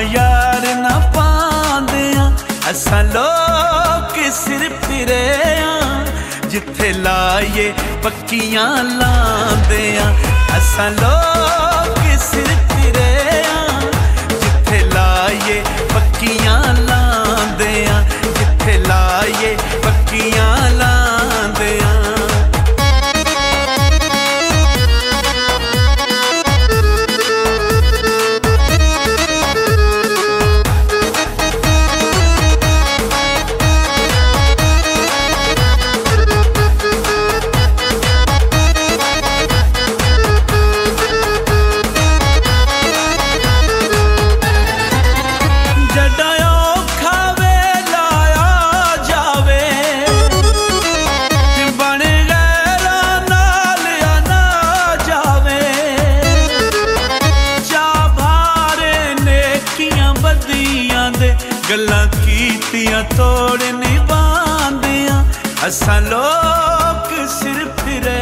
यार ना पांदे असां लोक सिर फिरे जिथे लाए पक्कियां लांदे असां लोक सिर फिरे जिथे लाए पक्कियां लांदे जिथे लाए पक्कियां लांदे। गल्लां कीतियां तोड़ निभांदियां असां लोक सिर फिरे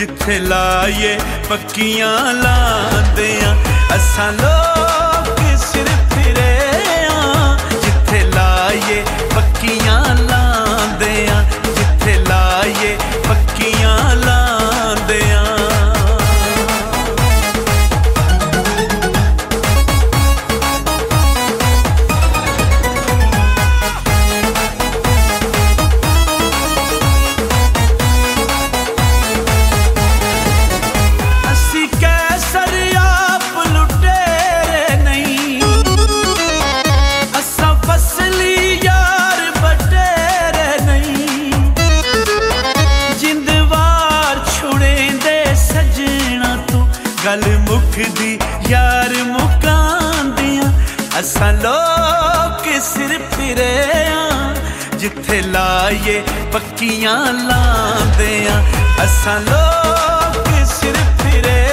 जिथे लाए पक्कियां लांदियां असां लोक सिर फिरे जिथे लाए पक्कियां लांदियां जिथे लाए पक्कियां लांदियां। गल मुखदी यार मुकांदियां असां लोक सिर फिरे जिथे लाए पक्कियां लांदियां असां लोक सिर फिरे